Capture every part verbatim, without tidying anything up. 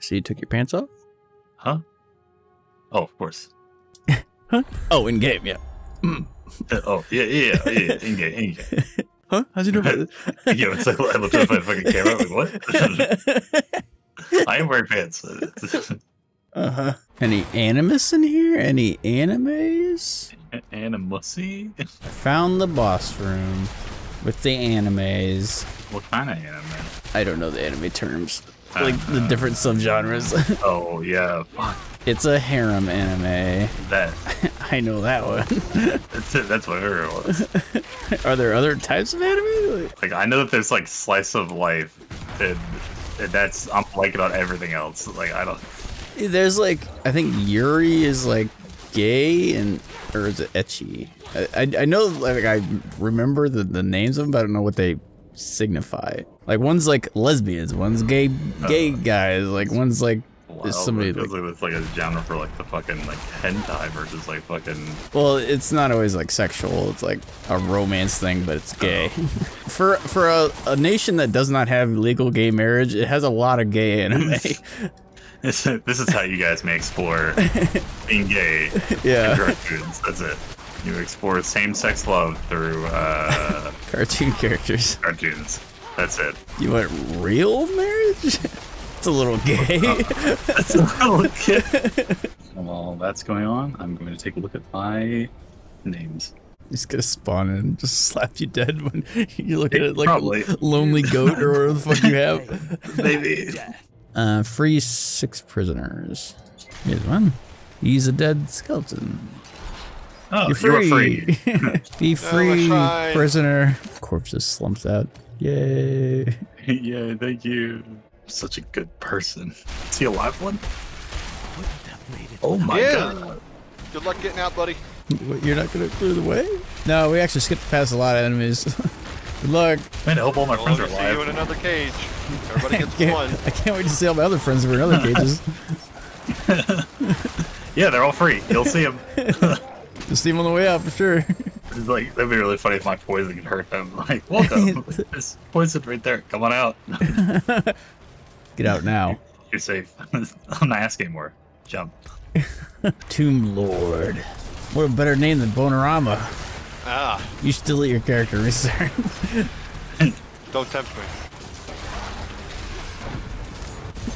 So you took your pants off? Huh? Oh, of course. Huh? Oh, in game, yeah. Mm. Uh, oh, yeah, yeah, yeah, yeah, in game, in game. Huh? How'd you do that? Yeah, it's like I looked up my fucking camera. Like, what? I am wearing pants. Uh huh. Any animus in here? Any animes? An animusy? I found the boss room with the animes. What kind of anime? I don't know the anime terms. Like the different subgenres. Oh yeah. Fuck. It's a harem anime. That I know that one. That's it. That's what it was. Are there other types of anime? Like, like I know that there's like slice of life, and, and that's I'm like about everything else. Like I don't. There's like I think Yuri is like gay and or is it ecchi? I I, I know like I remember the the names of them, but I don't know what they signify. Like one's like lesbians, one's gay gay uh, guys, like one's like wow, somebody. It feels like, like it's like a genre for like the fucking like hentai versus like fucking. Well, it's not always like sexual. It's like a romance thing, but it's gay. Oh. for for a, a nation that does not have legal gay marriage, it has a lot of gay anime. This, this is how you guys may explore being gay. Yeah. And drug students. That's it. You explore same-sex love through uh, cartoon characters. Cartoons. That's it. You want real marriage? It's a little gay. That's a little gay. While that's going on, I'm going to take a look at my names. He's gonna spawn in and just slap you dead when you look it, at it like probably. A lonely goat or whatever the fuck you have. Maybe. Uh, free six prisoners. Here's one. He's a dead skeleton. Oh, you're free. You're free. Be free, oh, prisoner. Corpse just slumps out. Yay. Yeah, thank you. Such a good person. Is he a live one? Oh my yeah. god. Good luck getting out, buddy. What, you're not going to clear the way? No, we actually skipped past a lot of enemies. Good luck. Man, I hope all my friends are alive. See you in another cage. Everybody gets one. I can't wait to see all my other friends who are in other cages. Yeah, they're all free. You'll see them. Just see him on the way out for sure. It's like that'd be really funny if my poison could hurt them. Like, welcome. There's poison right there. Come on out. Get out now. You're safe. I'm not asking more. Jump. Tomb Lord. What a better name than Bonorama. Ah. You should delete your character research. Don't tempt me.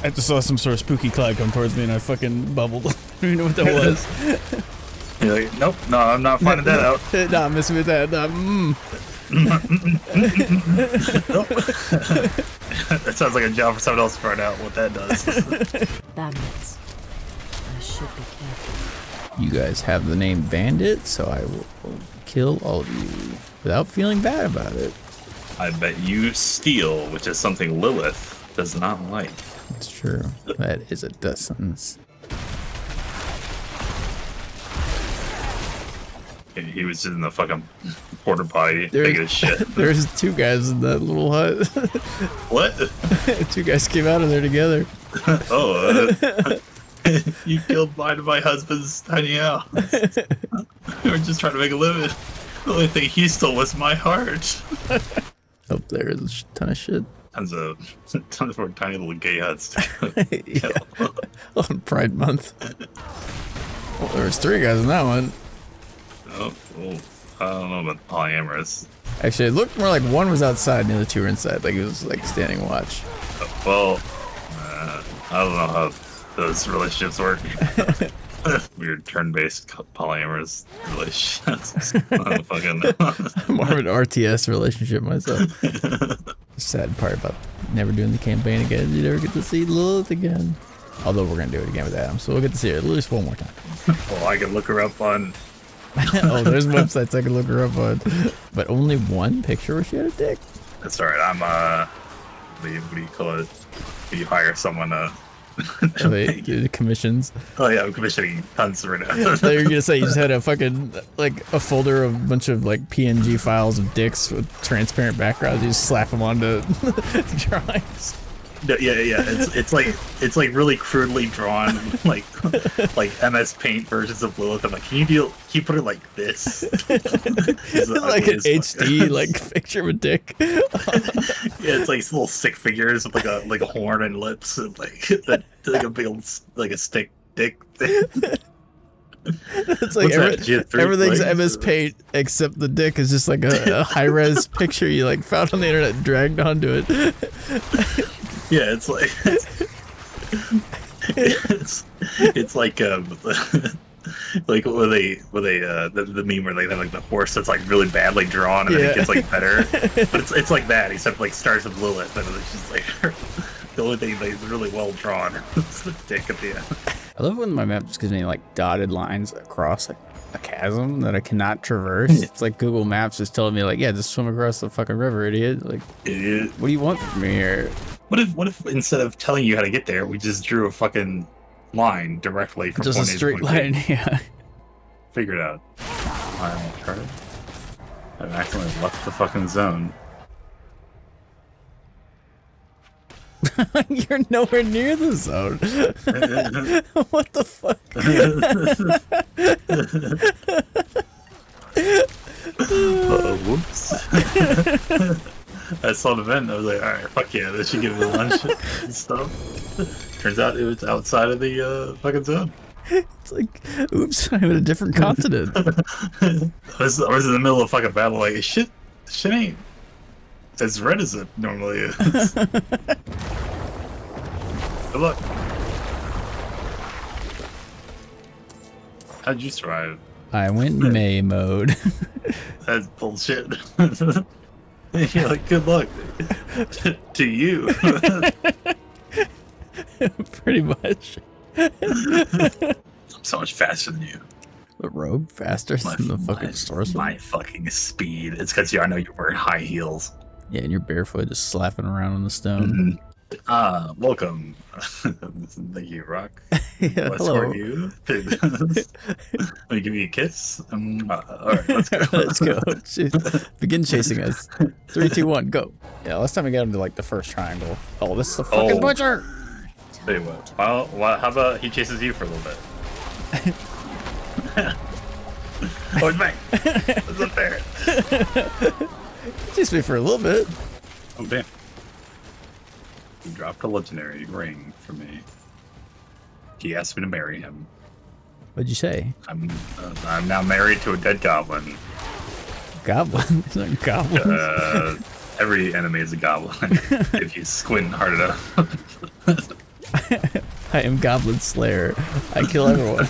I just saw some sort of spooky cloud come towards me and I fucking bubbled. I don't even know what that was. You're like, nope, no, I'm not finding that out. Nah, I'm messing with that. Nah, mm. Nope. That sounds like a job for someone else to find out what that does. Bandits. I should be careful. You guys have the name Bandit, so I will kill all of you without feeling bad about it. I bet you steal, which is something Lilith does not like. That's true. That is a death sentence. He was in the fucking porta potty thinking of shit. There's two guys in that little hut. What? Two guys came out of there together. Oh, uh, you killed mine and my husband's tiny house. We were just trying to make a living. The only thing he stole was my heart. Oh, there is a ton of shit. Tons of tons of tiny little gay huts. Yeah. On Pride Month. Well, there was three guys in that one. Oh, oh, I don't know about polyamorous. Actually, it looked more like one was outside and the other two were inside. Like it was like standing watch. Uh, well, uh, I don't know how those relationships work. Weird turn-based polyamorous relationships. I'm fucking more of an R T S relationship myself. The sad part about never doing the campaign again is you never get to see Lilith again. Although we're gonna do it again with Adam, so we'll get to see her at least one more time. Well, I can look her up on. Oh, there's websites I can look her up on. But only one picture where she had a dick. That's alright, I'm uh what do you call it? You hire someone uh oh, they do the commissions. Oh yeah, I'm commissioning tons right now. So you're gonna say you just had a fucking like a folder of a bunch of like P N G files of dicks with transparent backgrounds, you just slap them onto drawings. No, yeah, yeah, it's it's like it's like really crudely drawn, like like M S Paint versions of Lilith. I'm like, can you do? Can you put it like this? It's like an H D like picture of a dick. Yeah, it's like little stick figures with like a like a horn and lips and like that, like a big old like a stick dick thing. It's like every, that, everything's plays? M S Paint except the dick is just like a, a high-res picture you like found on the internet and dragged onto it. Yeah, it's like it's it's, it's like um like when they when they uh the, the meme where they have like the horse that's like really badly drawn and yeah. then it gets like better, but it's it's like that except like stars of Lilith and it's just like. The only thing that's really well drawn is the dick at the end. I love when my map just gives me like dotted lines across like a chasm that I cannot traverse. It's like Google Maps is telling me like, yeah, just swim across the fucking river, idiot. Like, idiot. What do you want from me here? What if, what if instead of telling you how to get there, we just drew a fucking line directly from just point A to point B? Just a straight line, yeah. Figure it out. All right, I'll try it. I've accidentally left the fucking zone. You're nowhere near the zone. What the fuck? Uh-oh, whoops. I saw the vent. I was like, all right, fuck yeah, they should give me lunch and stuff. Turns out it was outside of the uh, fucking zone. It's like, oops, I'm in a different continent. I was, I was in the middle of fucking battle. Like, shit, shit ain't as red as it normally is. Good luck. How'd you survive? I went May mode. That's bullshit. You're like, good luck. To you. Pretty much. I'm so much faster than you. The rogue faster my, than the fucking my, sorcerer. My fucking speed. It's because yeah, I know you're wearing high heels. Yeah, and you're barefoot, just slapping around on the stone. Ah, mm-hmm. uh, welcome. Thank you, Rock. Yeah, what's for you? Let me give you a kiss. Um, uh, all right, let's go. Let's go. Begin chasing us. Three, two, one, go. Yeah, last time we got into like the first triangle. Oh, this is the fucking oh. butcher. Tell you what. Well, well, how about he chases you for a little bit? Oh, it's back. It's unfair. Chase me for a little bit. Oh, damn. He dropped a legendary ring for me. He asked me to marry him. What'd you say? I'm uh, I'm now married to a dead goblin. Goblin? It's not goblin. Uh, every enemy is a goblin if you squint hard enough. I am Goblin Slayer. I kill everyone.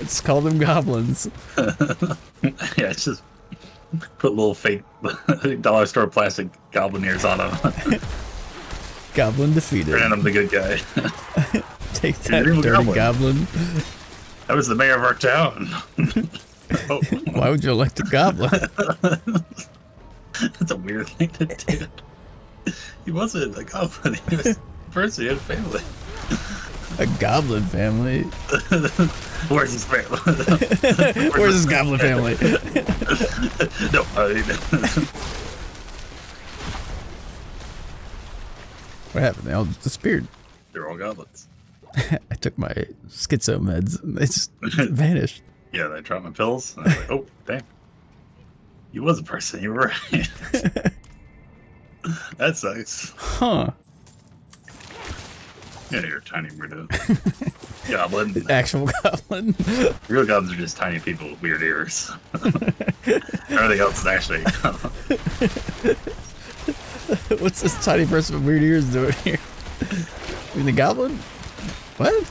It's called them goblins. Yeah, it's just... Put little fake dollar store plastic goblin ears on him. Goblin defeated. Brand him the good guy. Take that, dirty goblin. goblin. That was the mayor of our town. Oh. Why would you elect a goblin? That's a weird thing to do. He wasn't a goblin. He was a person. He had a family. A goblin family? Where's his family? Where's, Where's his goblin family? No, I mean... What happened? They all just disappeared. They're all goblins. I took my schizo meds and they just vanished. Yeah, I dropped my pills and I was like, oh, damn. You was a person, you were right. That sucks. Huh. Yeah, you're a tiny weirdo. Goblin. Actual goblin. Real goblins are just tiny people with weird ears. Everything else is actually a goblin. What's this tiny person with weird ears doing here? You mean the goblin? What?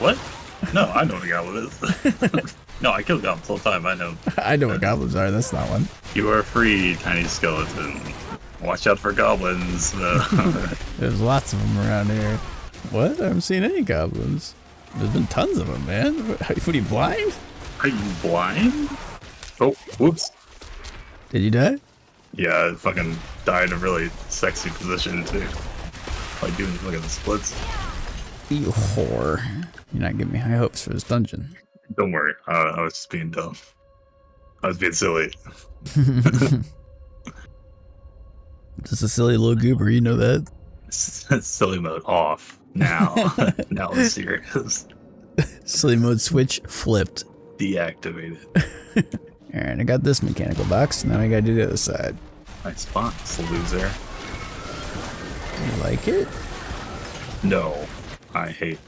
What? No, I know what a goblin is. No, I kill goblins all the time, I know. I know what goblins are, that's not one. You are free, tiny skeleton. Watch out for goblins. There's lots of them around here. What? I haven't seen any goblins. There's been tons of them, man. What, are you blind? Are you blind? Oh, whoops. Did you die? Yeah, I fucking died in a really sexy position, too. Like, dude, look at the splits. You whore. You're not giving me high hopes for this dungeon. Don't worry. Uh, I was just being dumb. I was being silly. Just a silly little goober, you know that. Silly mode off now. Now I'm serious. Silly mode switch flipped. Deactivated. Alright, I got this mechanical box, now I gotta do the other side. Nice box, loser. You like it? No. I hate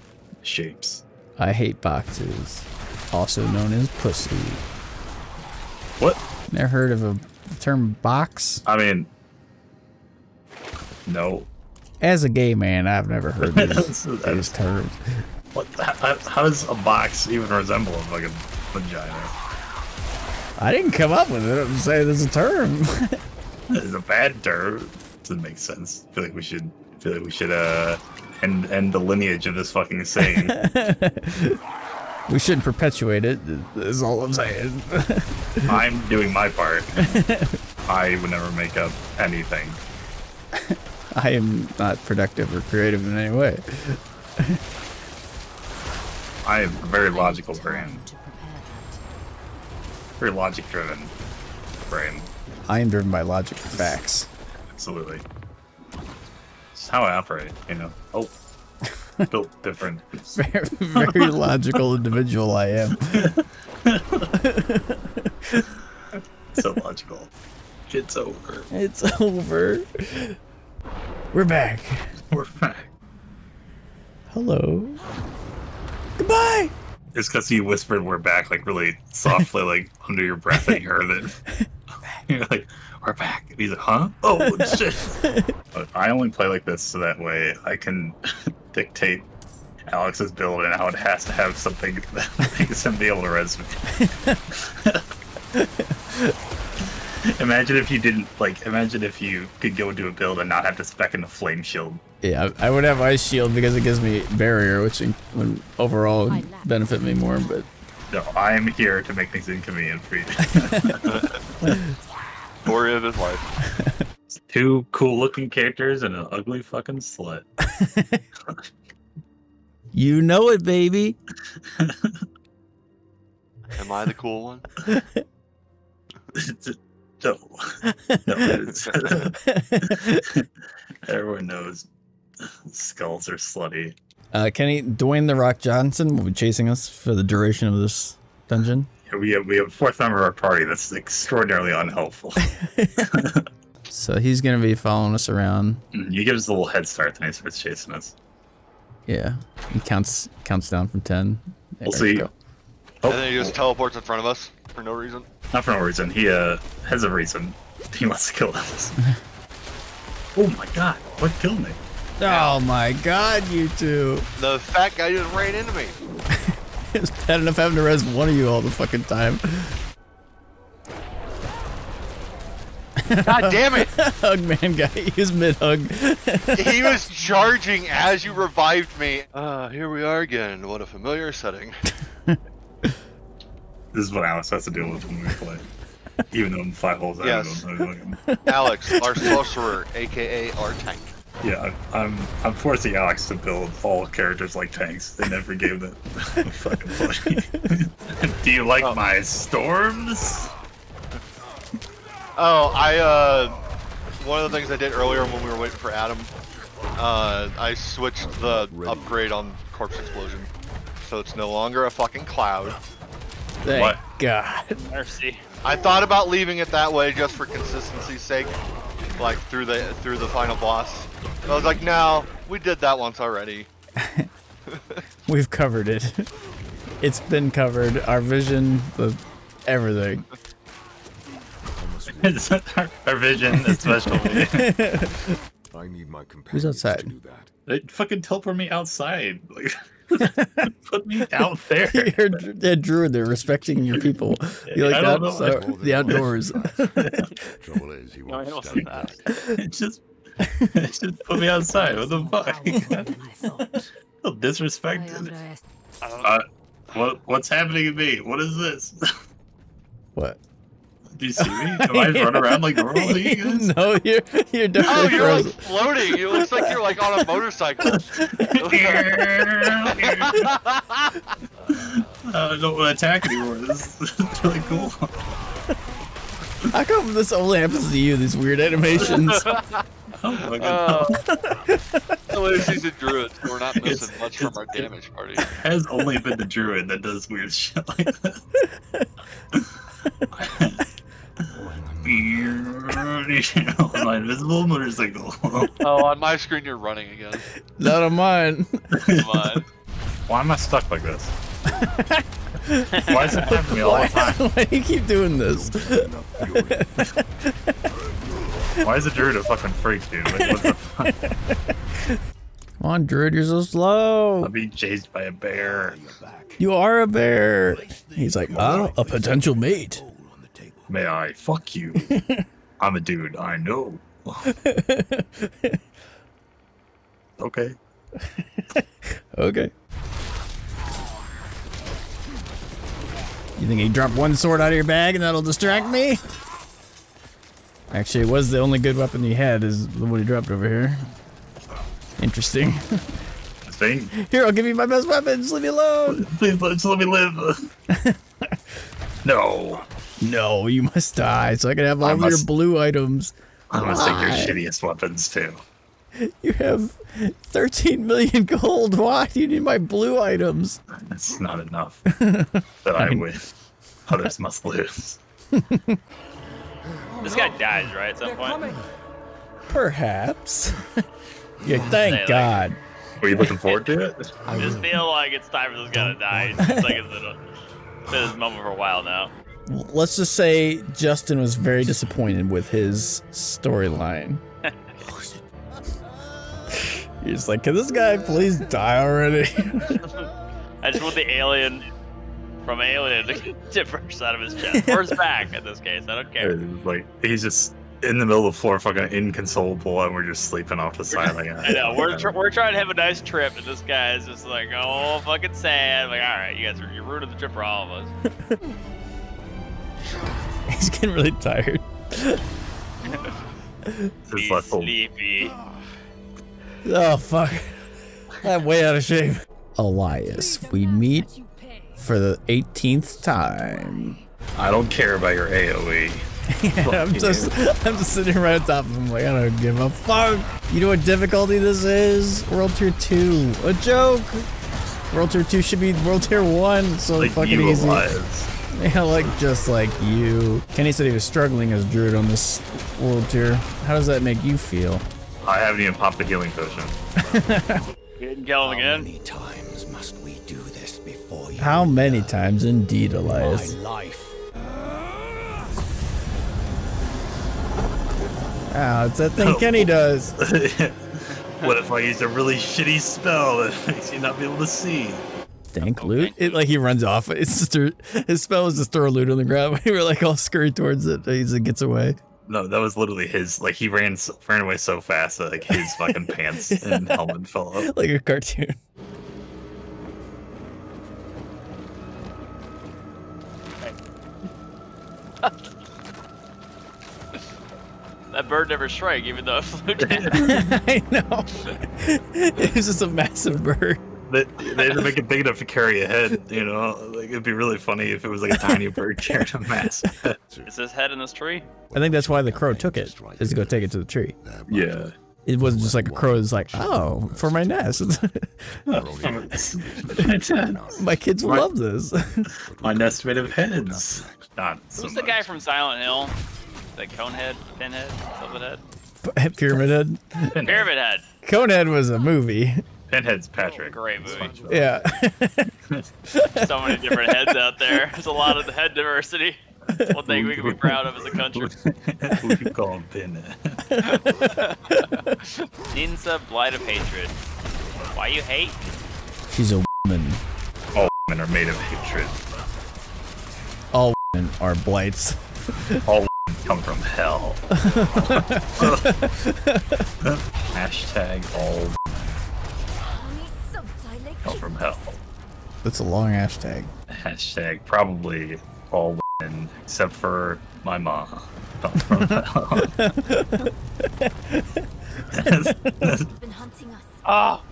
shapes. I hate boxes. Also known as pussy. What? Never heard of a term box? I mean, no. As a gay man, I've never heard these, these terms. What? How, how does a box even resemble a fucking vagina? I didn't come up with it. I'm saying there's a term. It's a bad term. Doesn't make sense. I feel like we should. I feel like we should uh end end the lineage of this fucking saying. We shouldn't perpetuate it. That's all I'm saying. I'm doing my part. I would never make up anything. I am not productive or creative in any way. I am a very logical brain. Very logic-driven brain. I am driven by logic facts. Absolutely. It's how I operate, you know. Oh. Built different. Very, very logical individual I am. So logical. It's over. It's over. We're back. We're back. Hello. Goodbye. It's because you whispered "we're back" like really softly, like under your breath, and you heard it. You're like, "We're back." And he's like, "Huh? Oh shit!" I only play like this so that way I can dictate Alex's build and how it has to have something that makes him be able to res me. Imagine if you didn't like. Imagine if you could go into a build and not have to spec in the flame shield. Yeah, I would have ice shield because it gives me barrier, which would overall benefit me more. But no, I am here to make things inconvenient for you. Story of his life. Two cool-looking characters and an ugly fucking slut. You know it, baby. Am I the cool one? No. No, it's, everyone knows skulls are slutty. Uh, Kenny, Dwayne the Rock Johnson will be chasing us for the duration of this dungeon. Yeah, we have we have a fourth member of our party that's extraordinarily unhelpful. So he's gonna be following us around. You give us a little head start, then he starts chasing us. Yeah, he counts counts down from ten. There we'll see. Go. Oh. And then he just teleports in front of us for no reason. Not for no reason. He uh has a reason. He wants to kill us. Oh my god! What killed me? Oh my god, you two! The fat guy just ran into me. It's bad enough having to res one of you all the fucking time. God damn it! Hug man guy, he was mid-hug. He was charging as you revived me. Uh, here we are again. What a familiar setting. This is what Alex has to deal with when we play. Even though I'm five holes out yes. of him. Alex, our sorcerer, aka our tank. Yeah, I'm I'm forcing Alex to build all characters like tanks in every game that I'm fucking playing. Do you like oh. my storms? Oh, I uh one of the things I did earlier when we were waiting for Adam, uh I switched the upgrade on corpse explosion. So it's no longer a fucking cloud. Thank what? God. Mercy. I thought about leaving it that way just for consistency's sake, like through the through the final boss. And I was like, no, we did that once already. We've covered it. It's been covered. Our vision, the everything. Our vision, especially. I need my companions. Who's outside? To do that. They fucking teleport me outside. Like. Put me out there. You're a druid. They're respecting your people. You like that? So, the outdoors. Trouble is, he won't no, stand that. It just, it just put me outside. What the fuck? I feel disrespected. Uh, what? What's happening to me? What is this? What? Do you see me? Do I run around like normal? Do you guys? No, you're you're definitely. Oh, you're like floating. It looks like you're like on a motorcycle. I don't want to attack anymore. This is really cool. How come this only happens to you? These weird animations. Oh my god. Uh, he's a druid, so we're not missing it's, much it's, from our damage party. It has only been the druid that does weird shit like that. On my invisible motorcycle. Oh, on my screen you're running again. Not on mine. Mine. Why am I stuck like this? Why is it happening to me all the time? Why do you keep doing this? Why is the druid a fucking freak, dude? Like, what the fuck? Come on, druid, you're so slow. I'm being chased by a bear. You are a bear. He's like, oh, a potential mate. May I fuck you? I'm a dude, I know. Okay. Okay. You think you drop one sword out of your bag and that'll distract me? Actually, it was the only good weapon he had is the one he dropped over here. Interesting. Same. Here, I'll give you my best weapon. Just leave me alone. Please, just let me live. No. No, you must die so I can have all of your blue items. I'm gonna take your shittiest weapons too. You have thirteen million gold. Why do you need my blue items? That's not enough. That I win. Others must lose. This guy dies, right? At some point. Perhaps. Yeah, thank God. Were you looking forward to it? I just feel like it's time for this guy to die. It's like it's been this moment for a while now. Let's just say Justin was very disappointed with his storyline. He's like, can this guy please die already? I just want the alien from Alien to burst out of his chest. Or his back, in this case. I don't care. Like, he's just in the middle of the floor, fucking inconsolable, and we're just sleeping off the side. Like, I know. We're, tr we're trying to have a nice trip, and this guy is just like, oh, fucking sad. Like, all right, you guys are you're ruining the trip for all of us. He's getting really tired. He's like, oh. Sleepy. Oh, fuck. I'm way out of shape. Elias, we meet for the eighteenth time. I don't care about your A O E. Yeah, I'm, just, I'm just sitting right on top of him like, I don't give a fuck. You know what difficulty this is? World Tier two. A joke. World Tier two should be World Tier one. So like fucking you, easy. Elias. Yeah, like just like you. Kenny said he was struggling as druid on this world tier. How does that make you feel? I haven't even popped the healing potion. Didn't kill him again. How many times must we do this before you? How many times, indeed, Elias? My life. Ah, it's that thing oh. Kenny does. What if I use a really shitty spell that makes you not be able to see? Dank loot? It, like, he runs off. It's just a, his spell is just throw loot on the ground. We were like all scurried towards it. He just gets away. No, that was literally his. Like, he ran so, ran away so fast that like his fucking pants and helmet fell off. Like a cartoon. That bird never shrank, even though it flew down. I know. It was just a massive bird. They, they had to make it big enough to carry a head, you know? Like, it'd be really funny if it was like a tiny bird carrying a massive head. Is his head in this tree? I think that's why the crow took it, is to go take it to the tree. Yeah. It wasn't just like a crow is like, oh, for my nest. My kids will love this. My nest made of heads. Not so Who's much. The guy from Silent Hill? Like Conehead, Pinhead, Silverhead? P Pyramid Head? Pinhead. Pyramid Head. Conehead was a movie. Pinhead's Patrick. Oh, great movie. Yeah. So many different heads out there. There's a lot of the head diversity. That's one thing we can be proud of as a country. Who do you call him Pinhead? Ninsa, Blight of Hatred. Why you hate? She's a woman. All women are made of hatred. All women are blights. All women come from hell. Hashtag all from hell. That's a long hashtag. Hashtag probably all women except for my mom. From hell. Been hunting us. Oh.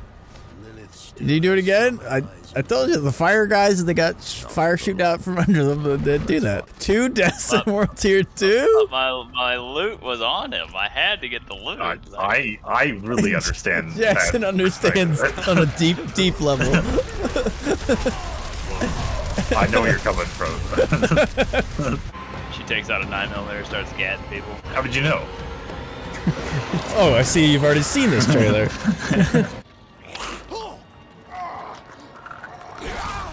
Did you do it again? I I told you, the fire guys, they got fire shooting out from under them, but they do that. Two deaths my, in World Tier two? My, my loot was on him. I had to get the loot. I, I, I really understand Jackson that. understands on a deep, deep level. Well, I know where you're coming from. She takes out a nine millimeter and starts gassing people. How did you know? Oh, I see you've already seen this trailer.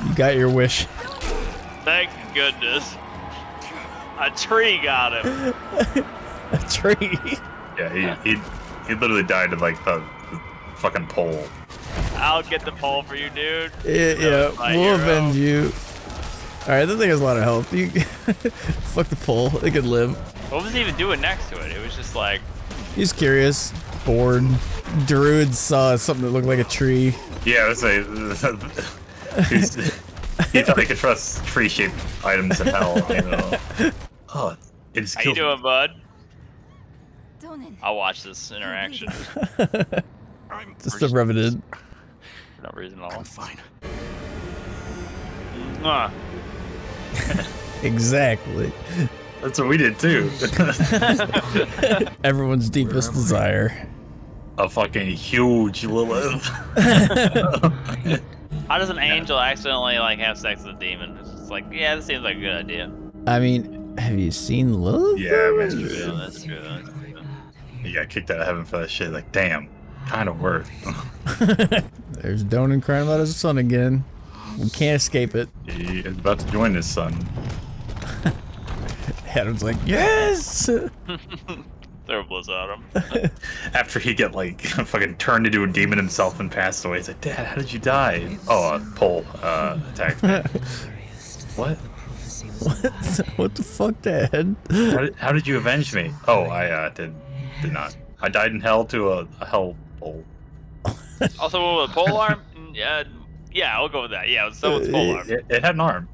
You got your wish. Thank goodness. A tree got him. A tree? Yeah, he, he, he literally died to like the, the fucking pole. I'll get the pole for you, dude. Yeah, that yeah we'll hero. avenge you. Alright, that thing has a lot of health. You fuck the pole, it could live. What was he even doing next to it? It was just like... He's curious, bored. Druid saw something that looked like a tree. Yeah, I was like... He thought he could trust tree-shaped items in hell, you know. Oh, it just How you doing, me. bud? I'll watch this interaction. I'm just a revenant. For no reason at all. I'm fine. Uh. Exactly. That's what we did too. Everyone's deepest desire. A fucking huge Lilith. How does an angel accidentally like have sex with a demon? It's just like, yeah, this seems like a good idea. I mean, have you seen Lilith? Yeah, that's true. Yeah, that's true. That's true. You got kicked out of heaven for that shit. Like, damn, kind of worth. There's Donan crying about his son again. We can't escape it. He is about to join his son. Adam's like, yes! Throw Blizzard at him. After he got like fucking turned into a demon himself and passed away, he's like, Dad, how did you die? Oh, a pole uh, attacked me. What? What? What the fuck, Dad? How did, how did you avenge me? Oh, I uh, did did not. I died in hell to a, a hell pole. Also, with a pole arm? Yeah. Yeah, I'll go with that. Yeah, so it's pole arm. It, it had an arm.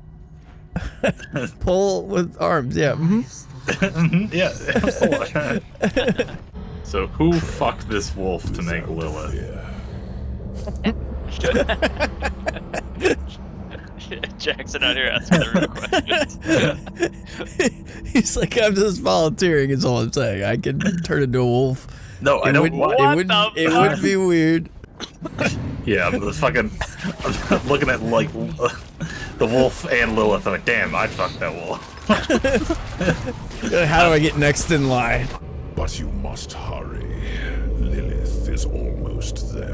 Pole with arms, yeah. Mm-hmm. Yeah, it was pole arm. So who fucked this wolf to make Lilith? Jackson out here asking the real questions. He's like, I'm just volunteering is all I'm saying. I can turn into a wolf. No, I don't want to. It would be weird. Yeah, I'm the fucking I'm looking at like the wolf and Lilith. I'm like, damn, I'd fuck that wolf. How do I get next in line? But you must hurry. Lilith is almost there.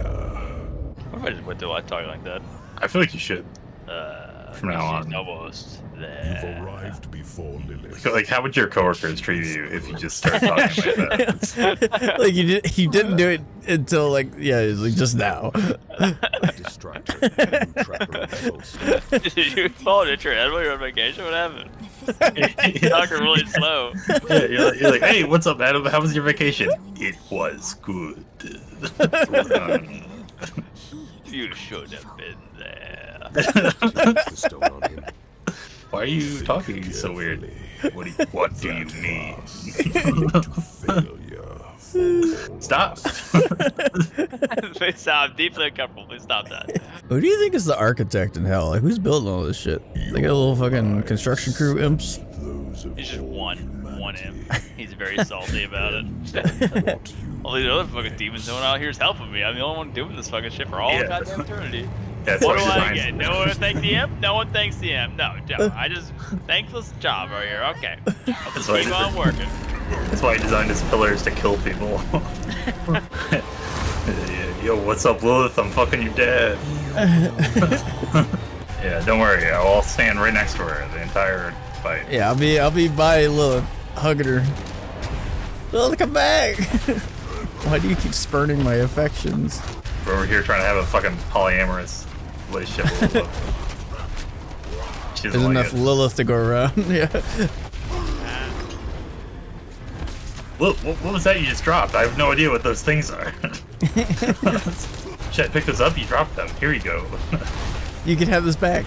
What if I just went through life talking like that? I feel like you should. Uh, From now on. Almost there. You've arrived before Lilith. Like, like, how would your coworkers treat you if you just started talking like that? Like, you, did, you didn't do it until, like, yeah, it was like just now. Did you fall into your head while you were on vacation? What happened? You're talking really slow. Yeah, you're, like, you're like, hey, what's up, Adam? How was your vacation? It was good. You should have been there. Why are you talking so weirdly? What do you, what do you mean? Stop. Please stop. I'm deeply uncomfortable. Please stop that. Who do you think is the architect in hell? Like, who's building all this shit? They got a little fucking construction crew imps. He's just one, one imp. He's very salty about it. All these other fucking demons going out here is helping me. I'm the only one doing this fucking shit for all yeah. goddamn eternity. That's what do I get? No one thanks the imp? No one thanks the imp. No, no, I just thankless job right here. Okay, I'll just keep on working. That's why I designed his pillars to kill people. Yo, what's up, Lilith? I'm fucking your dad. Yeah, don't worry. I'll stand right next to her the entire fight. Yeah, I'll be, I'll be by Lilith, hugging her. Lilith, come back. Why do you keep spurning my affections? We're over here trying to have a fucking polyamorous relationship with Lilith. There's like enough it. Lilith to go around, yeah. What, what, what was that you just dropped? I have no idea what those things are. Shit, pick those up, you dropped them. Here you go. You can have this back.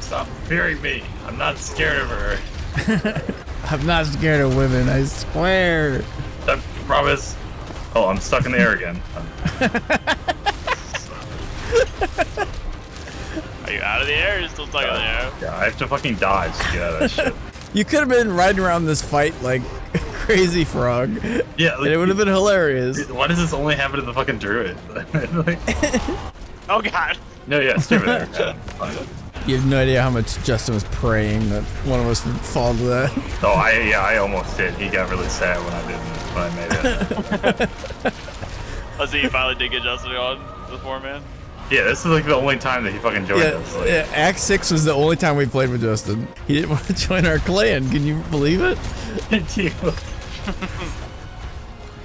Stop fearing me. I'm not scared of her. I'm not scared of women, I swear. I promise. Oh, I'm stuck in the air again. out of the air, or you're still stuck uh, in the air? Yeah, I have to fucking dodge to get out of that shit. You could have been riding around this fight like a crazy frog. Yeah, like, and it would have been hilarious. Why does this only happen to the fucking druid? Like, oh god. No, yeah, stay over there. Yeah. You have no idea how much Justin was praying that one of us would fall to that. Oh, I yeah, I almost did. He got really sad when I didn't, when I made it. Oh, so you finally did get Justin on the four man? Yeah, this is like the only time that he fucking joined yeah, us. Like. Yeah, Act six was the only time we played with Justin. He didn't want to join our clan, can you believe it? Did you?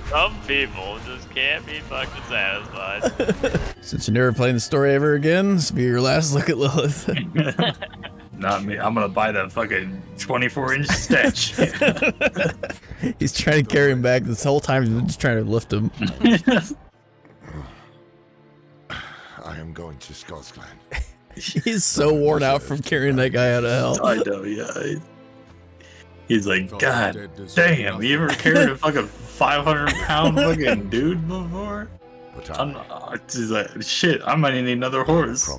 Some people just can't be fucking satisfied. Since you're never playing the story ever again, this will be your last look at Lilith. Not me. I'm gonna buy that fucking twenty-four inch stench. He's trying to carry him back this whole time. He's just trying to lift him. I am going to Skull's Clan. He's so worn out from carrying that guy out of hell. I know, yeah. He's like, God damn, you ever carried a fucking five hundred pound fucking dude before? I'm, uh, he's like, shit, I might need another horse.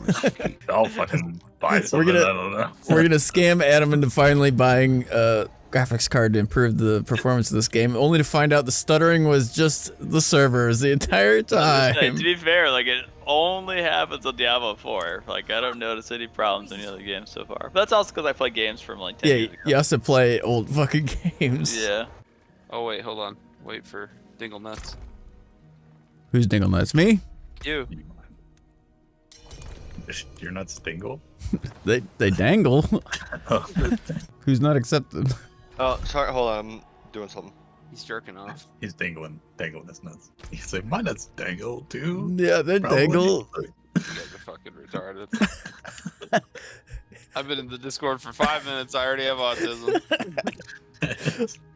I'll fucking buy something, I don't know. We're gonna scam Adam into finally buying a graphics card to improve the performance of this game, only to find out the stuttering was just the servers the entire time. Saying, to be fair, like, it only happens on Diablo four. Like, I don't notice any problems in any other games so far. But that's also because I play games from like ten yeah, years ago. You also play old fucking games. Yeah. Oh wait, hold on. Wait for Dingle Nuts. Who's Dingle Nuts? Me? You. You're not Dingle? they they dangle. Who's not accepted? Oh, sorry. Hold on. I'm doing something. He's jerking off. He's dangling, dangling his nuts. He's like, my nuts dangle too. Yeah, they dangle. You guys are fucking retarded. I've been in the Discord for five minutes. I already have autism.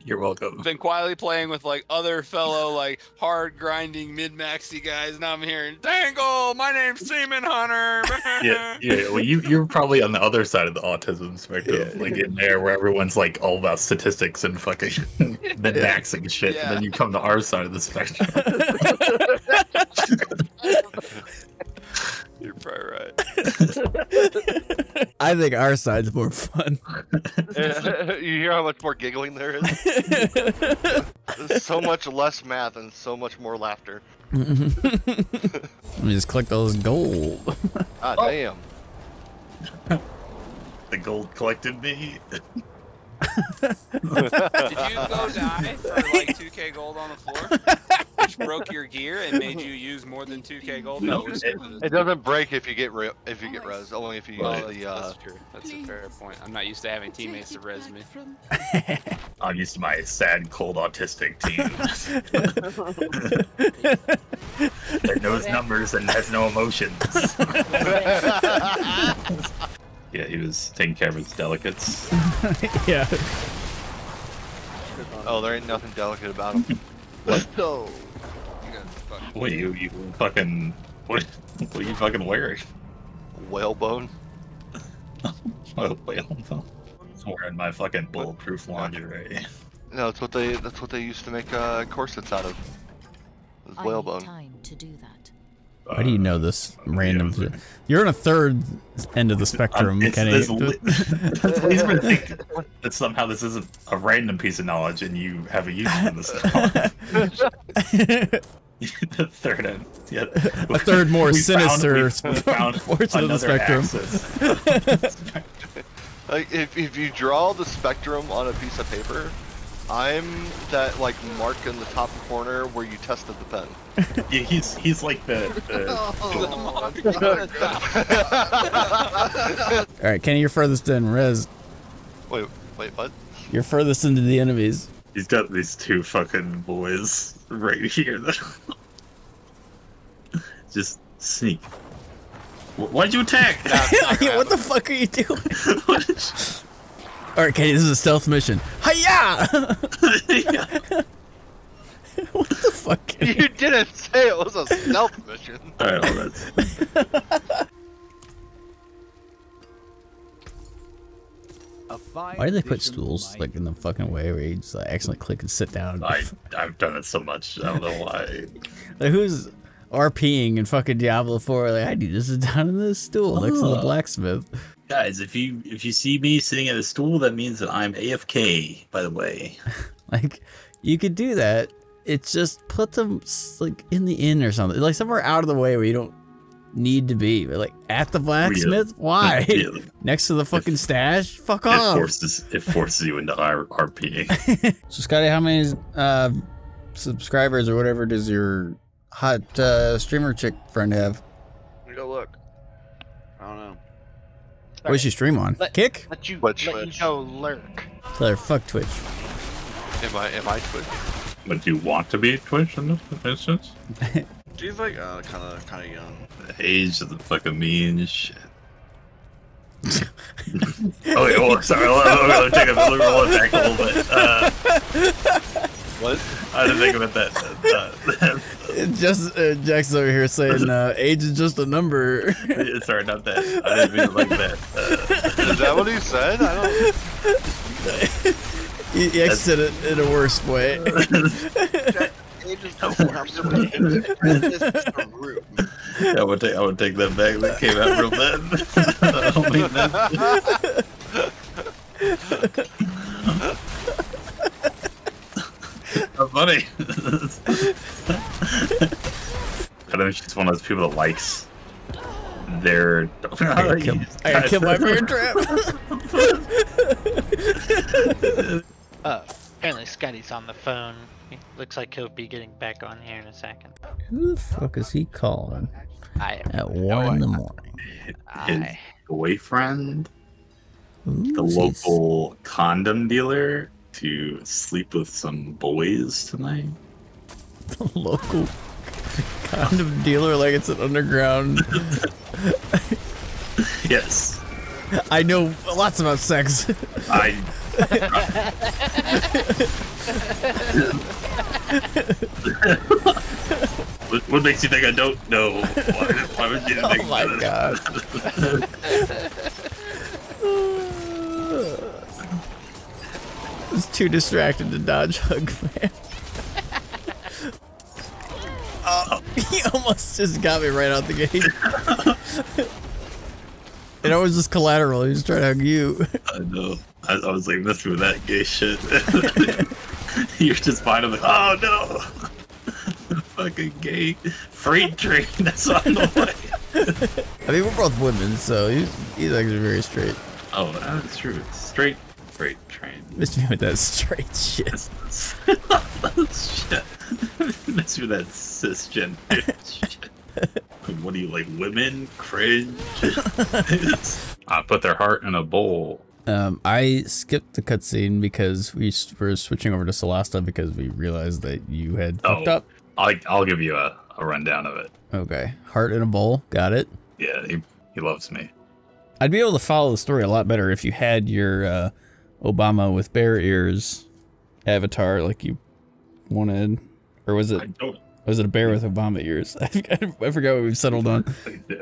You're welcome. I've been quietly playing with like other fellow like hard grinding mid maxy guys, and I'm hearing dangle. My name's Seaman Hunter. yeah, yeah. Well, you you're probably on the other side of the autism spectrum, yeah. Like in there where everyone's like all about statistics and fucking mid maxing shit, yeah. And then you come to our side of the spectrum. You're probably right. I think our side's more fun. Yeah, you hear how much more giggling there is? There's so much less math and so much more laughter. Let me just collect those gold. Ah, oh. Damn. The gold collected me. Did you go die for like two K gold on the floor? Which broke your gear and made you use more than two K gold? No, it, it doesn't break if you get re if you get res. Only if you use well, the. Uh, that's true. That's a fair point. I'm not used to having teammates to res me. I'm used to my sad, cold, autistic team that knows numbers and has no emotions. Yeah, he was taking care of his delicates. Yeah. Oh, there ain't nothing delicate about him. What? No. What you you fucking what? What are you fucking wearing? Whalebone. Oh, whalebone. I'm wearing my fucking bulletproof lingerie. No, that's what they that's what they used to make uh, corsets out of. It was whalebone. I need time to do that. Why uh, do you know this random? Yeah, you're in a third end of the spectrum, uh, Kenny. He's been thinking that somehow this isn't a random piece of knowledge, and you have a use for this. The third end, yeah. A third more we sinister found, found of the spectrum. Like if if you draw the spectrum on a piece of paper. I'm that like mark in the top corner where you tested the pen. Yeah, he's he's like the. the... Oh, all right, Kenny, you're furthest in. Rez. Wait, wait, what? You're furthest into the enemies. He's got these two fucking boys right here. Just sneak. Why'd you attack? Nah, what the fuck are you doing? All right, Kenny, this is a stealth mission. Hi-ya! What the fuck, Kenny? You didn't say it was a stealth mission. All right, all right. Why do they put stools like in the fucking way where you just like, accidentally click and sit down? I, I've done it so much, I don't know why. Like, who's... RPing in fucking Diablo four. Like, I do this is down in the stool next to the blacksmith. Guys, if you if you see me sitting at a stool, that means that I'm A F K. By the way, like, you could do that. It's just put them like in the inn or something, like somewhere out of the way where you don't need to be. But like at the blacksmith, really? Why? Really? Next to the fucking if, stash? Fuck off. It forces it forces you into RPing. So Scotty, how many uh, subscribers or whatever does your hot uh, streamer chick friend have? Let me go look. I don't know. Sorry. What does she stream on? Let, Kick? Let you Twitch. Let you go lurk. Tell her fuck Twitch. Am I am I Twitch? But do you want to be Twitch in this instance? She's like uh, kind of kind of young. The age of the fucking me and shit. Okay, oh, sorry. I'll take a little back a little bit. Uh, what? I didn't think about that. Uh, it just uh, Jack's over here saying uh, age is just a number. Sorry, not that. I didn't mean it like that. Uh, is that what he said? I don't. He, he said it in a worse way. Yeah, I would take I would take that back. That came out real bad. I don't mean that. How funny. I think she's one of those people that likes their. I gotta kill, I gotta kill my bear trap. Uh, apparently Scotty's on the phone. Looks like he'll be getting back on here in a second. Who the fuck is he calling I at one no in the morning? His I... boyfriend, Ooh, the local geez. condom dealer, to sleep with some boys tonight. The local condom dealer, like it's an underground. Yes. I know lots about sex. I. what, what makes you think I don't know? Why, why would you think oh my that? god! I was too distracted to dodge hug, man. Oh, he almost just got me right out the gate. It always just collateral. He was trying to hug you. I know. I, I was like, this with that gay shit. You're just fine. I'm like, oh no! Fucking gay freight train that's on the way. I mean, we're both women, so he's, he's actually very straight. Oh, that's true. Straight freight train. Missed me with that straight shit. Shit. Missed me with that cisgender shit. What do you like, women? Cringe. I put their heart in a bowl. Um, I skipped the cutscene because we were switching over to Solasta because we realized that you had oh, fucked up. I'll, I'll give you a, a rundown of it. Okay. Heart in a bowl. Got it. Yeah, he, he loves me. I'd be able to follow the story a lot better if you had your uh, Obama with bear ears avatar like you wanted. Or was it... I don't Or was it a bear with Obama ears? I, I forgot what we've settled on.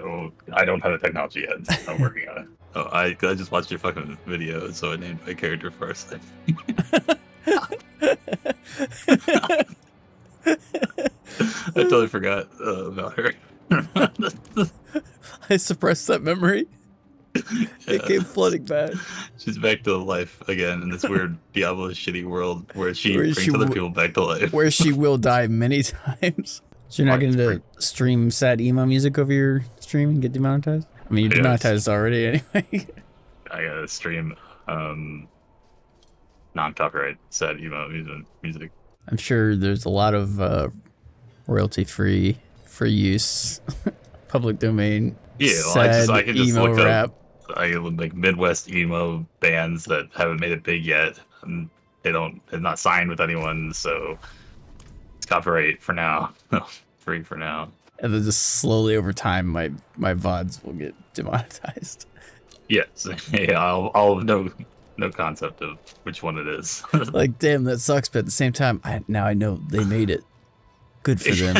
Oh, I don't have the technology yet. So I'm working on it. Oh, I, I just watched your fucking video, so I named my character first. I totally forgot uh, about her. I suppressed that memory. Yeah. It came flooding back. She's back to life again in this weird Diablo shitty world where she where brings she other people back to life. Where she will die many times. So you're not going to stream sad emo music over your stream and get demonetized? I mean, you're demonetized already anyway. I gotta stream um, non-copyright sad emo music. I'm sure there's a lot of uh, royalty-free, free use, public domain. Yeah, well, I just I can just look rap. up I, like Midwest emo bands that haven't made it big yet. And they don't they're not signed with anyone, so it's copyright for now. Free for now. And then just slowly over time my my V O Ds will get demonetized. Yes. Yeah, I'll I'll have no no concept of which one it is. Like, damn, that sucks, but at the same time I now I know they made it. Good for them.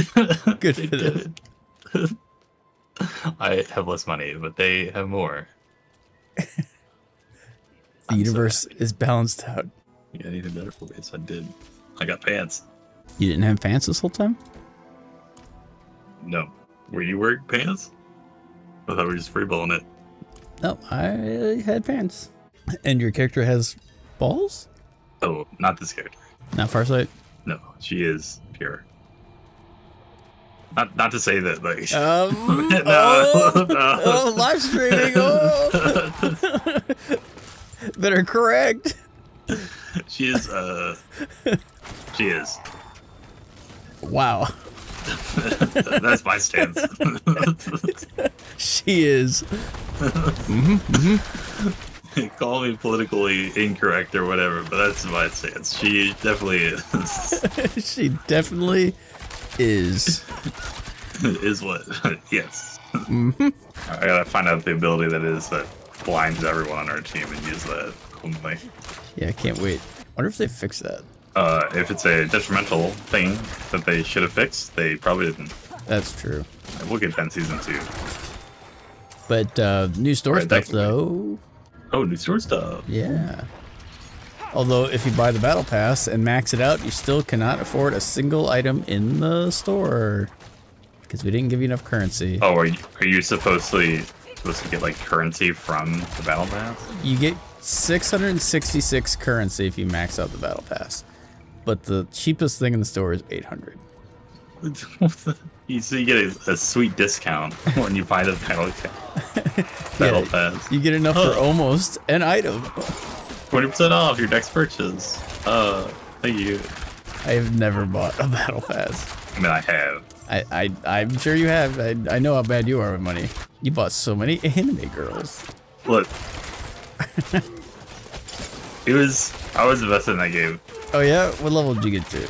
Good for them. I have less money, but they have more. The I'm universe so is balanced out. Yeah, I needed better for this. I did. I got pants. You didn't have pants this whole time? No. Were you wearing pants? I thought we were just freeballing it. No, I had pants. And your character has balls? Oh, not this character. Not Farsight? No, she is pure. Not, not to say that, like. Um, no, oh, no. Oh, live streaming. Oh. That are correct. She is. Uh, she is. Wow. That's my stance. She is. Mm-hmm, mm-hmm. Call me politically incorrect or whatever, but that's my stance. She definitely is. She definitely is. Is what? Yes. Mm-hmm. I gotta find out the ability that is that blinds everyone on our team and use that only. Yeah, I can't wait. I wonder if they fix that. Uh, if it's a detrimental thing that they should have fixed, they probably didn't. That's true. We'll get that in season two. But uh, new store right, stuff, though. Oh, new store stuff. Yeah. Although, if you buy the Battle Pass and max it out, you still cannot afford a single item in the store. Because we didn't give you enough currency. Oh, are you, are you supposed to, supposed to get, like, currency from the Battle Pass? You get six hundred sixty-six currency if you max out the Battle Pass. But the cheapest thing in the store is eight hundred. You, so you get a, a sweet discount when you buy the Battle, battle yeah, Pass. You get enough oh. for almost an item. twenty percent off your next purchase. Uh, thank you. I have never bought a Battle Pass. I mean, I have. I, I, I'm sure you have. I, I know how bad you are with money. You bought so many anime girls. Look. It was. I was invested in that game. Oh, yeah? What level did you get to?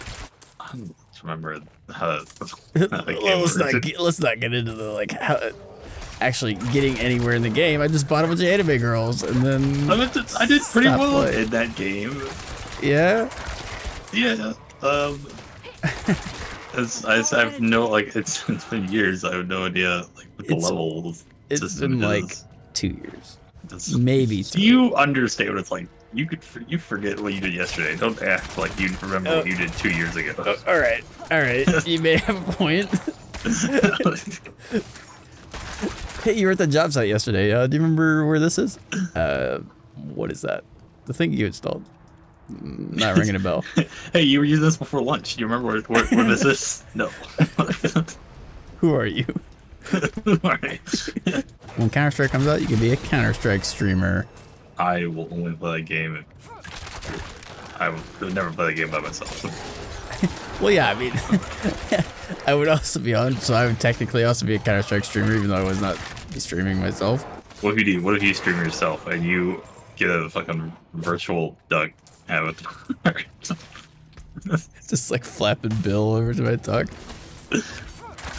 I don't remember how that game let's, not get, let's not get into the, like, how it, actually getting anywhere in the game. I just bought a bunch of anime girls and then. I, meant to, I did pretty well playing. in that game. Yeah? Yeah. Um. it's, I, I have no, like, it's, it's been years. I have no idea, like, what the it's, level it's system been, is. It's been, like, two years. This, Maybe. Do you understand what it's like? You could you forget what you did yesterday. Don't act like you remember oh. what you did two years ago. Oh, all right, all right. You may have a point. Hey, you were at the job site yesterday. Uh, do you remember where this is? Uh, what is that? The thing you installed? Not ringing a bell. Hey, you were using this before lunch. Do you remember where, where, where this is? No. Who are you? When Counter-Strike comes out, you can be a Counter-Strike streamer. I will only play that game. I would never play the game by myself. Well, yeah, I mean, I would also be on, so I would technically also be a Counter-Strike streamer, even though I was not streaming myself. What if you do? What if you stream yourself and you get a fucking virtual duck avatar? Just like flapping Bill over to my duck.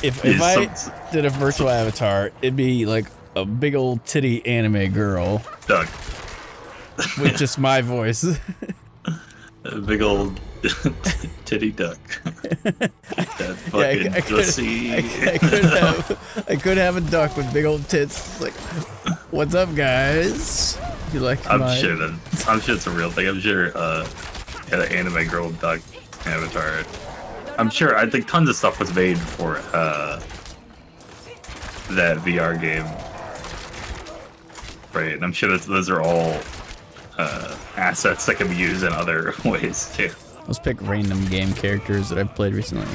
If, if I did a virtual avatar, it'd be like a big old titty anime girl. Duck. With just my voice. A big old titty duck. That fucking yeah, I, I pussy. Could, I, I, could have, I could have a duck with big old tits. Like, what's up, guys? You like I'm my... sure that, I'm sure it's a real thing. I'm sure uh, an anime girl duck avatar. I'm sure, I think tons of stuff was made for uh, that V R game, right? And I'm sure that those are all uh, assets that can be used in other ways too. Let's pick random game characters that I've played recently.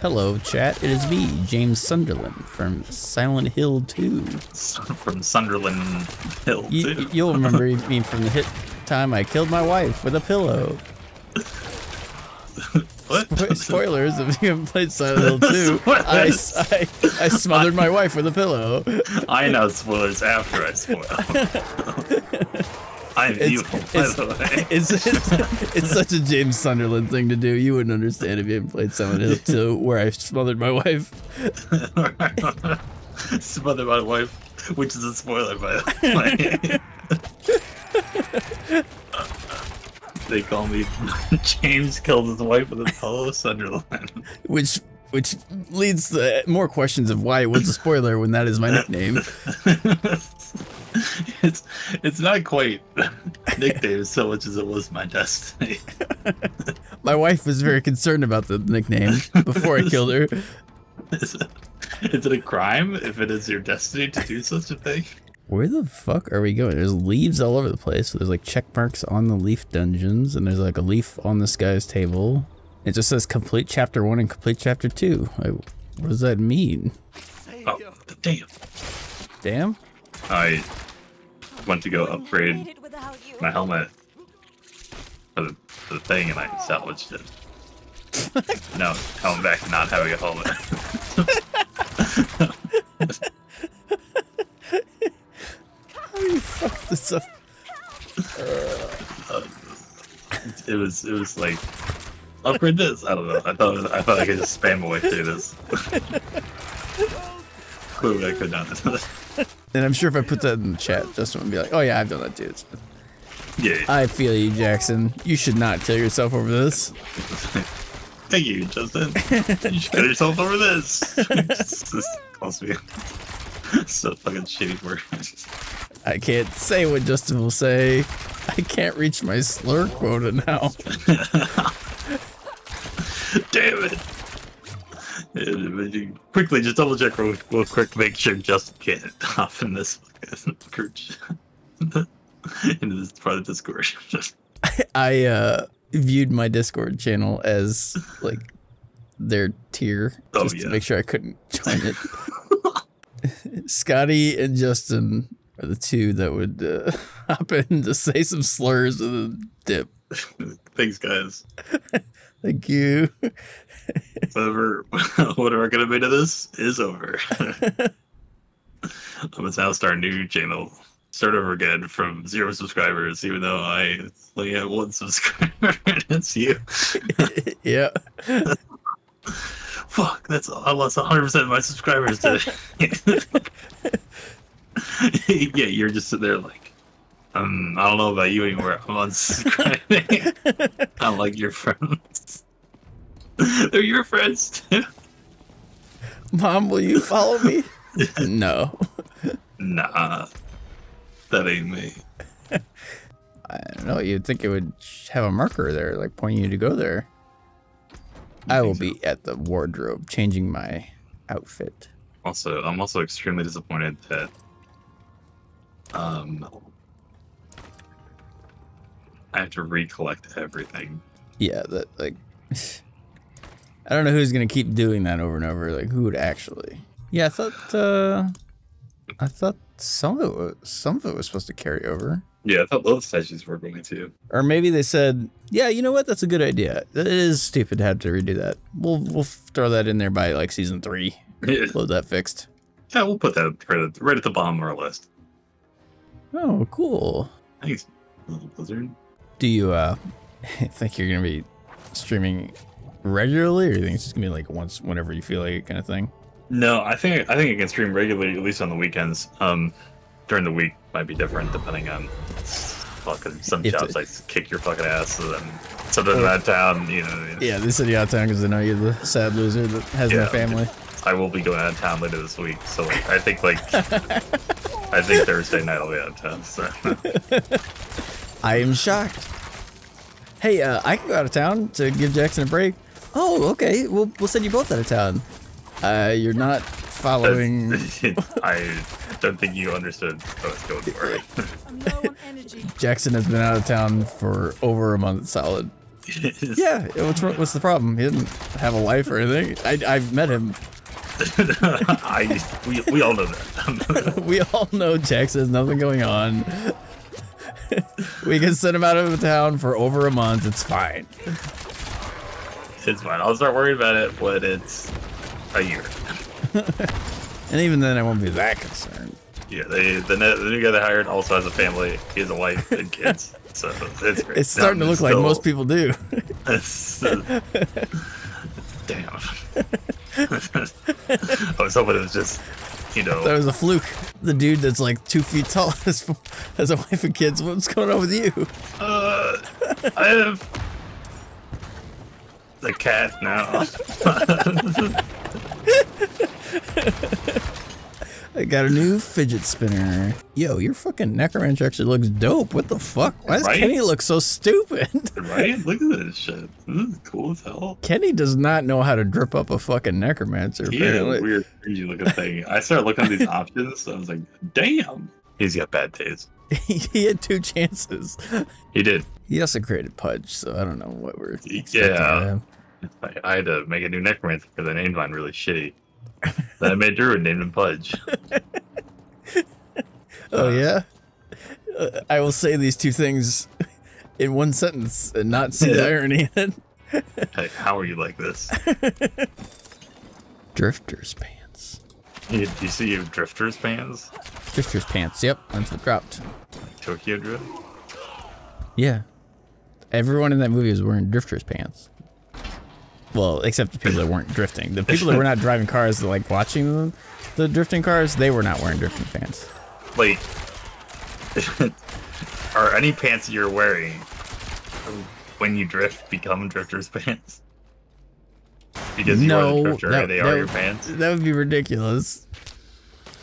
Hello, chat. It is me, James Sunderland from Silent Hill two. From Sunderland Hill two. You, you'll remember me from the hit time I killed my wife with a pillow. What? Spoilers, if you haven't played Silent Hill two, I, I, I smothered my wife with a pillow. I know spoilers after I spoil. I'm it's, evil, by it's, the way. It's, it's, it's such a James Sunderland thing to do. You wouldn't understand if you haven't played Silent Hill two, where I smothered my wife. Smothered my wife, which is a spoiler, by the way. They call me James killed his wife with a pillow Sunderland. Which which leads to more questions of why it was a spoiler when that is my nickname. It's it's not quite nickname so much as it was my destiny. My wife was very concerned about the nickname before I killed her. Is it a crime if it is your destiny to do such a thing? Where the fuck are we going? There's leaves all over the place. So there's like check marks on the leaf dungeons, and there's like a leaf on this guy's table. It just says complete chapter one and complete chapter two. Like, what does that mean? Oh, damn. Damn? I went to go upgrade my helmet for the, for the thing, and I salvaged it. Now it's coming back to not having a helmet. How do you fuck this up? Uh, it was it was like upgrade this. I don't know. I thought I thought I could just spam my way through this. Clearly, I could not. And I'm sure if I put that in the chat, Justin would be like, "Oh yeah, I've done that too." Yeah. I feel you, Jackson. You should not kill yourself over this. Thank you, Justin. You should kill yourself over this. This cost me so fucking shitty work. I can't say what Justin will say. I can't reach my slur quota now. Damn it! Quickly, just double check real, real quick to make sure Justin can't off in this grouch. Into this part of the Discord. I, I uh, viewed my Discord channel as like their tier, oh, just yeah. to make sure I couldn't join it. Scotty and Justin are the two that would uh, hop in to say some slurs and then dip. Thanks, guys. Thank you. Whatever, whatever I'm gonna make of this is over. I'm gonna now start a new channel. Start over again from zero subscribers, even though I only have one subscriber, and it's you. Yeah. Fuck, that's I lost one hundred percent of my subscribers today. Yeah, you're just sitting there like, um, I don't know about you anymore. I'm unsubscribing. I like your friends. They're your friends too. Mom, will you follow me? No. Nah. That ain't me. I don't know. You'd think it would have a marker there, like pointing you to go there. I will be at the wardrobe changing my outfit. Also, I'm also extremely disappointed that um, I have to recollect everything. Yeah, that like I don't know who's gonna keep doing that over and over. Like, who would actually? Yeah, I thought. Uh, I thought some of it was, some of it was supposed to carry over. Yeah, I thought those sessions were going to. Or maybe they said, "Yeah, you know what? That's a good idea. It is stupid to have to redo that. We'll we'll throw that in there by like season three. Yeah. We'll have that fixed." Yeah, we'll put that right at, right at the bottom of our list. Oh, cool. Thanks, little Blizzard. Do you uh think you're gonna be streaming regularly, or do you think it's just gonna be like once whenever you feel like it kind of thing? No, I think I think I can stream regularly, at least on the weekends. Um, during the week might be different depending on fucking some if jobs like kick your fucking ass, and then sometimes out of town, you know. Yeah, they said you out of town because they know you're the sad loser that has yeah, no family. I will be going out of town later this week, so like, I think like I think Thursday night I'll be out of town. So. I am shocked. Hey, uh, I can go out of town to give Jackson a break. Oh, okay. We'll we'll send you both out of town. Uh, you're not following. I don't think you understood what I was going for. Jackson has been out of town for over a month solid. Yeah, what's, what's the problem? He didn't have a wife or anything. I, I've met him. I, we, we all know that. We all know Jackson has nothing going on. We can send him out of town for over a month. It's fine. It's fine. I'll start worrying about it when it's a year. And even then I won't be that concerned. Yeah, they, the, the new guy they hired also has a family. He has a wife and kids. So it's great. It's starting now, to look like still, most people do. It's, uh, damn. I was hoping it was just, you know. That was a fluke. The dude that's like two feet tall has, has a wife and kids. What's going on with you? Uh, I have a cat now. I got a new fidget spinner. Yo, your fucking Necromancer actually looks dope. What the fuck? Why does right? Kenny look so stupid? Right? Look at this shit. This is cool as hell. Kenny does not know how to drip up a fucking Necromancer. He is a weird, cringy looking thing. I started looking at these options, so I was like, damn. He's got bad days. He had two chances. He did. He also created Pudge, so I don't know what we're yeah. Like, I had to make a new Necromancer because I named mine really shitty. Then I made Druid, named him Pudge. Oh, uh, yeah? Uh, I will say these two things in one sentence and not see the irony in it. Hey, how are you like this? Drifter's pants. You, you see you have Drifter's pants? Drifter's pants, yep. That's what dropped. Like Tokyo Drift? Yeah. Everyone in that movie was wearing Drifter's pants. Well, except the people that weren't drifting. The people that were not driving cars, like watching them, the drifting cars, they were not wearing drifting pants. Wait, are any pants that you're wearing when you drift become drifter's pants? Because you no, are the drifter, that, they that, are your pants? That would be ridiculous.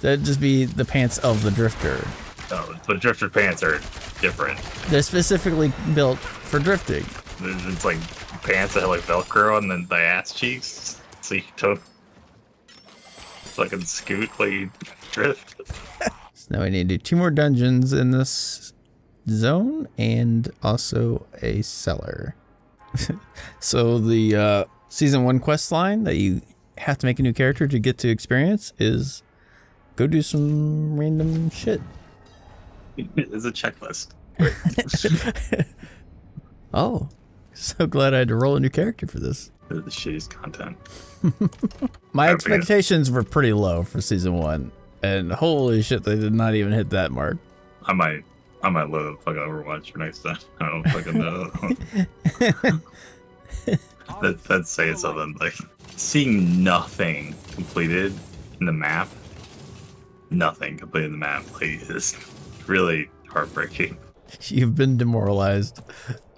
That'd just be the pants of the drifter. Oh, but drifter pants are different. They're specifically built for drifting. It's like pants that have like Velcro and then the ass cheeks, so you don't fucking scoot like you drift. So now we need to do two more dungeons in this zone and also a cellar. So the uh, season one quest line that you have to make a new character to get to experience is go do some random shit. It's a checklist. Oh. So glad I had to roll a new character for this. The shittiest content. My expectations were pretty low for season one, and holy shit, they did not even hit that mark. I might, I might load fucking Overwatch for next time. I don't fucking know. that, that's saying something. Like seeing nothing completed in the map, nothing completed in the map, like, is really heartbreaking. You've been demoralized.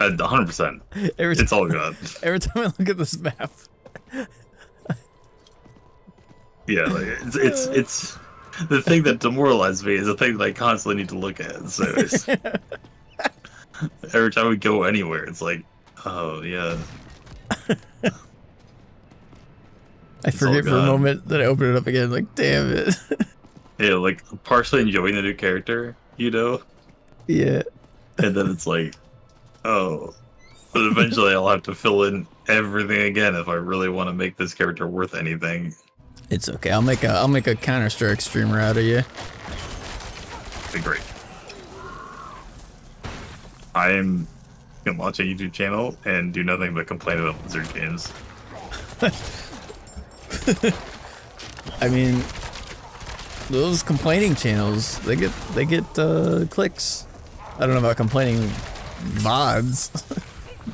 one hundred percent. Every it's time, all good. Every time I look at this map. Yeah, like it's, it's it's the thing that demoralized me is the thing that I constantly need to look at. So it's, every time we go anywhere, it's like, oh yeah. I it's forget for a moment that I open it up again. Like, damn it. Yeah, like partially enjoying the new character, you know. Yeah. And then it's like, oh, but eventually I'll have to fill in everything again if I really want to make this character worth anything. It's okay. I'll make a I'll make a Counter-Strike streamer out of you. That'd be great. I am gonna launch a YouTube channel and do nothing but complain about Blizzard games. I mean, those complaining channels, they get they get uh, clicks. I don't know about complaining V O Ds.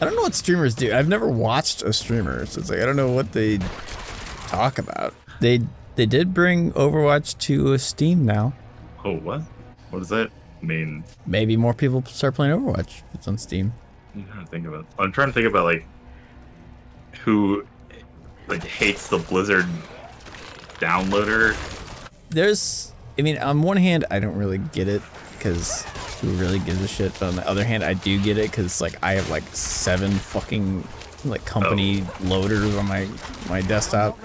I don't know what streamers do. I've never watched a streamer, so it's like I don't know what they talk about. They they did bring Overwatch to Steam now. Oh, what? What does that mean? Maybe more people start playing Overwatch. It's on Steam. I'm trying to think about. I'm trying to think about like who like hates the Blizzard downloader. There's, I mean, on one hand, I don't really get it because who really gives a shit? But on the other hand, I do get it because like I have like seven fucking like company oh. loaders on my my desktop.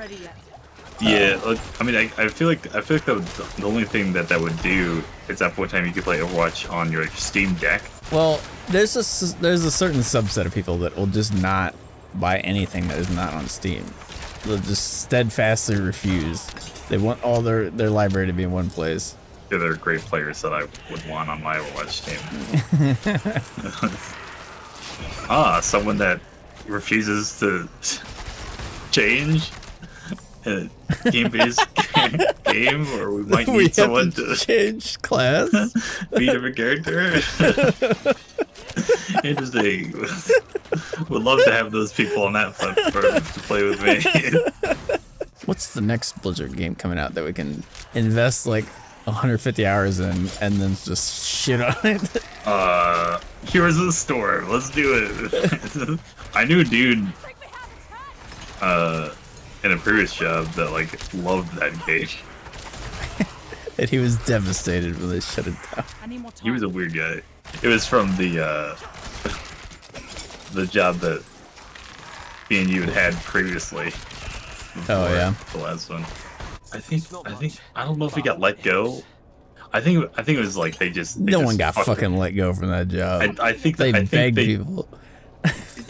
Yeah, um, I mean, I, I feel like I feel like that would, the only thing that that would do is at one time you could play Overwatch on your Steam Deck. Well, there's a there's a certain subset of people that will just not buy anything that is not on Steam. They'll just steadfastly refuse. They want all their their library to be in one place. Yeah, they're great players that I would want on my Overwatch team. Ah, someone that refuses to change a game-based game, or we might need we someone to, to change class, be a different character. Interesting. Would love to have those people on that platform to play with me. What's the next Blizzard game coming out that we can invest like one hundred fifty hours in and then just shit on it? Uh, Heroes of the Storm. Let's do it. I knew a dude uh, in a previous job that like loved that game. And he was devastated when they shut it down. He was a weird guy. It was from the uh, the job that me and you had had previously. Oh yeah, the last one. I think I think I don't know if he got let go. I think I think it was like they just they no just one got fucking him. let go from that job. I, I think they I think begged they, people.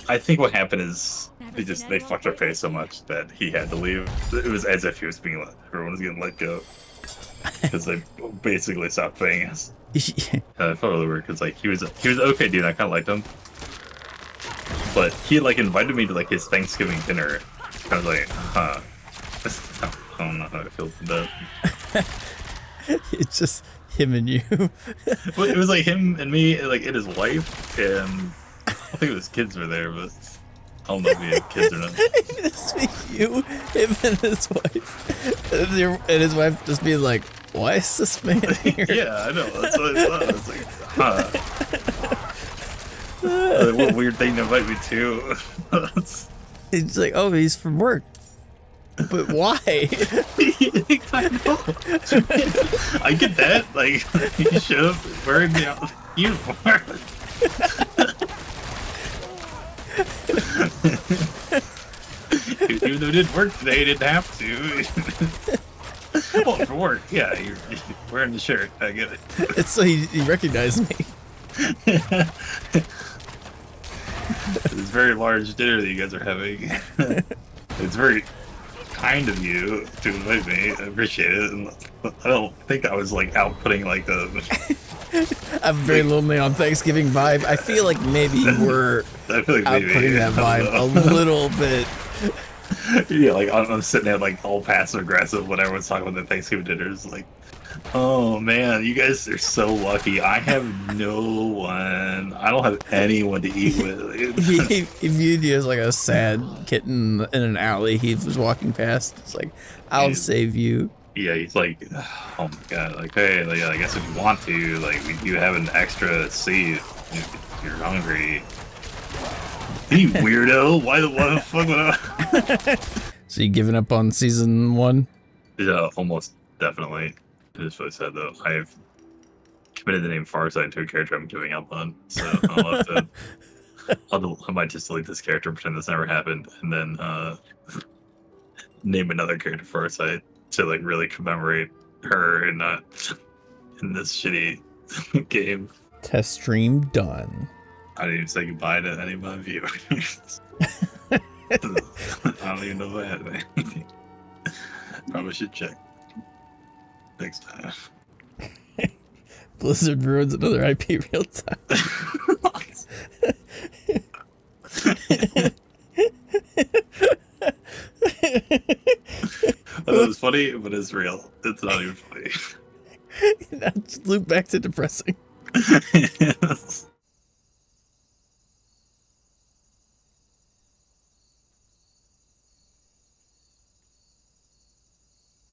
I think what happened is they just they fucked our pay so much that he had to leave. It was as if he was being let, everyone was getting let go because they basically stopped paying us. Yeah. I felt really weird because like he was he was okay dude. I kind of liked him, but he like invited me to like his Thanksgiving dinner. I was like, huh. I don't know how I feel about that. It's just him and you. Well, it was like him and me, like and his wife, and I think his kids were there, but I don't know if he had kids or not. Just be you, him and his wife, and, your, and his wife just being like, "Why is this man here?" Yeah, I know. That's what I thought. I was like, huh. Uh, what weird thing to invite me to? It's like, oh, he's from work. But why? I know. I get that. Like, you should have wearing the uniform. Even though it didn't work today, didn't have to. Well, for work, yeah, you're, you're wearing the shirt. I get it. It's so he, he recognized me. This very large dinner that you guys are having. It's very kind of you to invite me. I appreciate it. And I don't think I was like out putting like a. I'm very like, lonely on Thanksgiving vibe. I feel like maybe we're I feel like out maybe, putting that vibe a little bit. Yeah, like I'm, I'm sitting there like all passive aggressive when everyone's talking about the Thanksgiving dinners. Like, oh man, you guys are so lucky. I have no one. I don't have anyone to eat with. he, he, he viewed you as like a sad kitten in an alley he was walking past. It's like, I'll he's, save you. Yeah, he's like, oh my god, like, hey, like, I guess if you want to, like, you have an extra seat if you're hungry. You weirdo, why the, why the fuck would I? So you giving up on season one? Yeah, almost definitely. It is really sad though. I've committed the name Farsight to a character I'm giving up on, so I'll have to. I'll, I might just delete this character, pretend this never happened, and then uh, name another character Farsight to like really commemorate her and not in this shitty game. Test stream done. I didn't even say goodbye to any of my viewers. I don't even know if I had anything. Probably should check next time. Blizzard ruins another I P real time. I thought it was funny, but it's real. It's not even funny. Now just loop back to depressing.